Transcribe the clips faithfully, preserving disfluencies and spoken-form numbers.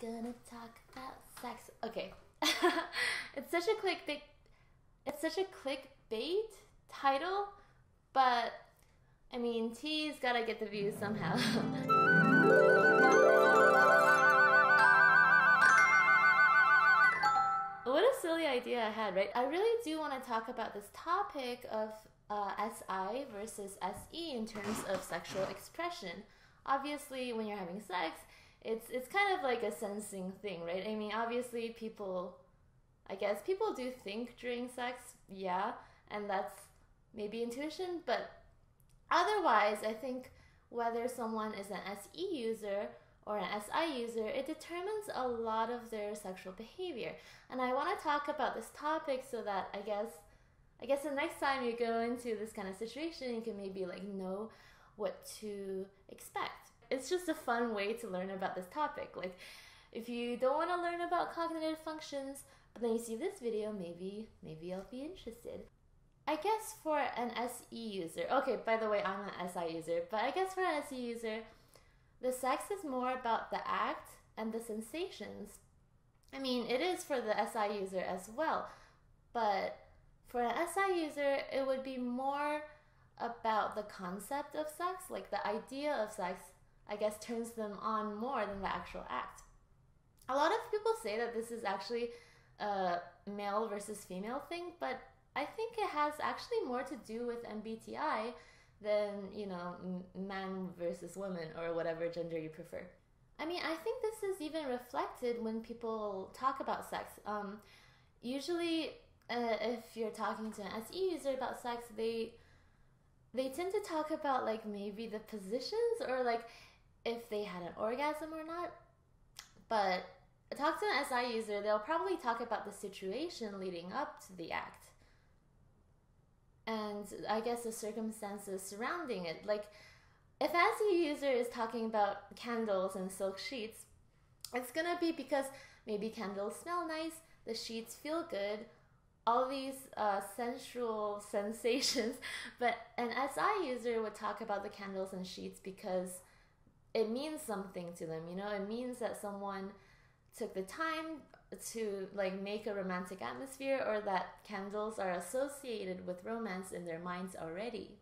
gonna talk about sex. Okay. It's such a clickbait. It's such a clickbait title, but I mean, T's gotta get the views somehow. What a silly idea I had, right? I really do want to talk about this topic of uh, S I versus S E in terms of sexual expression. Obviously, when you're having sex, it's it's kind of like a sensing thing, right? I mean, obviously, people, I guess people do think during sex, yeah, and that's maybe intuition, but otherwise, I think whether someone is an S E user or an S I user, it determines a lot of their sexual behavior. And I want to talk about this topic so that I guess, I guess the next time you go into this kind of situation, you can maybe like know what to expect. It's just a fun way to learn about this topic. Like, if you don't want to learn about cognitive functions, but then you see this video, maybe, maybe you'll be interested. I guess for an S E user, okay, by the way, I'm an S I user, but I guess for an S E user, the sex is more about the act and the sensations. I mean, it is for the S I user as well, but for an S I user, it would be more about the concept of sex, like the idea of sex, I guess, turns them on more than the actual act. A lot of people say that this is actually a male versus female thing, but I think it has actually more to do with M B T I than, you know, man versus woman or whatever gender you prefer. I mean, I think this is even reflected when people talk about sex. Um, usually, uh, if you're talking to an S E user about sex, they they tend to talk about like maybe the positions or like if they had an orgasm or not. But talk to an S I user, they'll probably talk about the situation leading up to the act, and I guess the circumstances surrounding it. Like, if an S E user is talking about candles and silk sheets, it's gonna be because maybe candles smell nice, the sheets feel good, all these uh, sensual sensations. But an S I user would talk about the candles and sheets because it means something to them, you know? It means that someone took the time to like make a romantic atmosphere, or that candles are associated with romance in their minds already.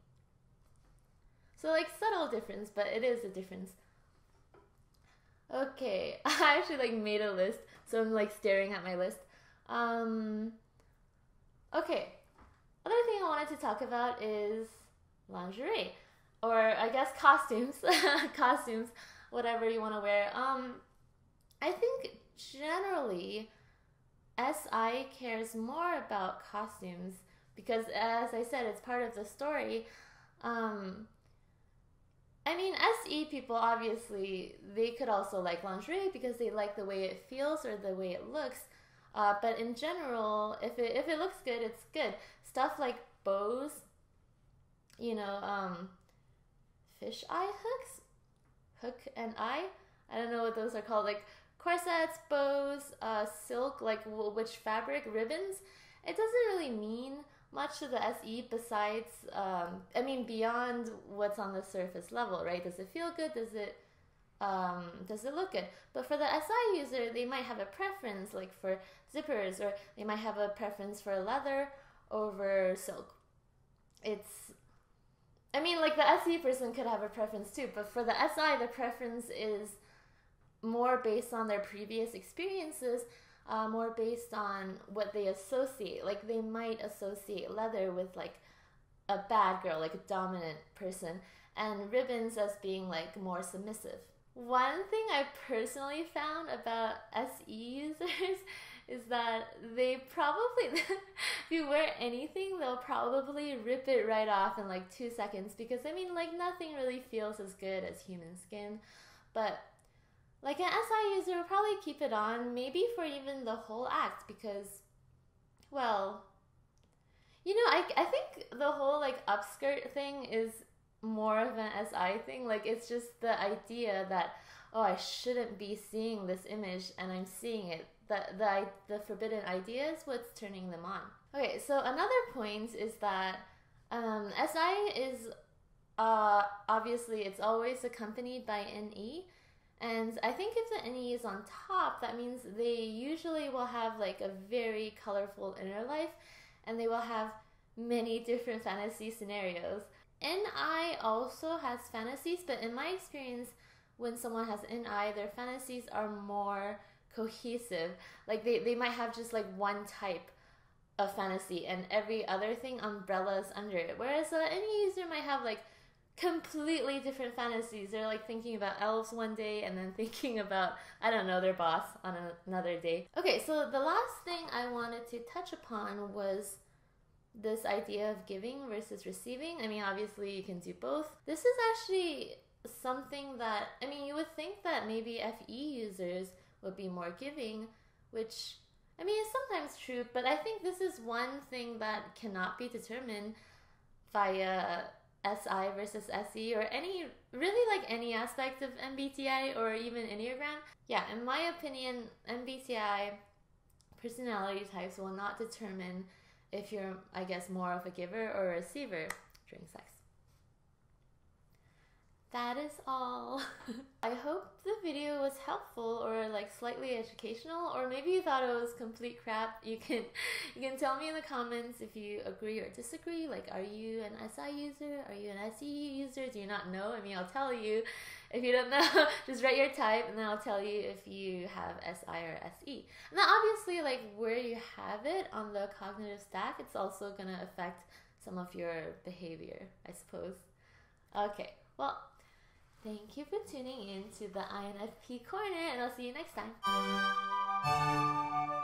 So like subtle difference, but it is a difference. Okay, I actually like made a list, so I'm like staring at my list. Um, okay, other thing I wanted to talk about is lingerie, or I guess costumes, costumes, whatever you want to wear. Um, I think generally, S I cares more about costumes because, as I said, it's part of the story. Um, I mean, S E people, obviously, they could also like lingerie because they like the way it feels or the way it looks. Uh, but in general, if it, if it looks good, it's good. Stuff like bows, you know, um, fish eye hooks, hook and eye. I don't know what those are called, like corsets, bows, uh, silk, like w which fabric, ribbons. It doesn't really mean much to the S E besides, um, I mean, beyond what's on the surface level, right? Does it feel good? Does it, um, does it look good? But for the S I user, they might have a preference like for zippers, or they might have a preference for leather over silk. It's, I mean, like the S E person could have a preference too, but for the S I, the preference is more based on their previous experiences, uh, more based on what they associate. Like, they might associate leather with like a bad girl, like a dominant person, and ribbons as being like more submissive. One thing I personally found about S E users is that they probably, if you wear anything, they'll probably rip it right off in like two seconds because, I mean, like nothing really feels as good as human skin. But like an S I user will probably keep it on, maybe for even the whole act because, well, you know, I, I think the whole like upskirt thing is more of an S I thing. Like, it's just the idea that, oh, I shouldn't be seeing this image and I'm seeing it. The, the, the forbidden idea is what's turning them on. Okay, so another point is that um, S I is, uh, obviously, it's always accompanied by N E. And I think if the N E is on top, that means they usually will have like a very colorful inner life, and they will have many different fantasy scenarios. N I also has fantasies, but in my experience, when someone has N I, their fantasies are more cohesive. Like they, they might have just like one type of fantasy and every other thing umbrellas under it. Whereas uh, any user might have like completely different fantasies. They're like thinking about elves one day and then thinking about, I don't know, their boss on another day. Okay, so the last thing I wanted to touch upon was this idea of giving versus receiving. I mean, obviously you can do both. This is actually something that, I mean, you would think that maybe F E users would be more giving, which, I mean, is sometimes true, but I think this is one thing that cannot be determined via S I versus S E or any, really like any aspect of M B T I or even Enneagram. Yeah, in my opinion, M B T I personality types will not determine if you're, I guess, more of a giver or a receiver during sex. That is all. I hope the video was helpful or like slightly educational, or maybe you thought it was complete crap. You can you can tell me in the comments if you agree or disagree. Like, are you an S I user? Are you an S E user? Do you not know? I mean, I'll tell you. If you don't know, just write your type and then I'll tell you if you have S I or S E. And then obviously, like where you have it on the cognitive stack, it's also gonna affect some of your behavior, I suppose. Okay, well, thank you for tuning in to the I N F P Corner, and I'll see you next time.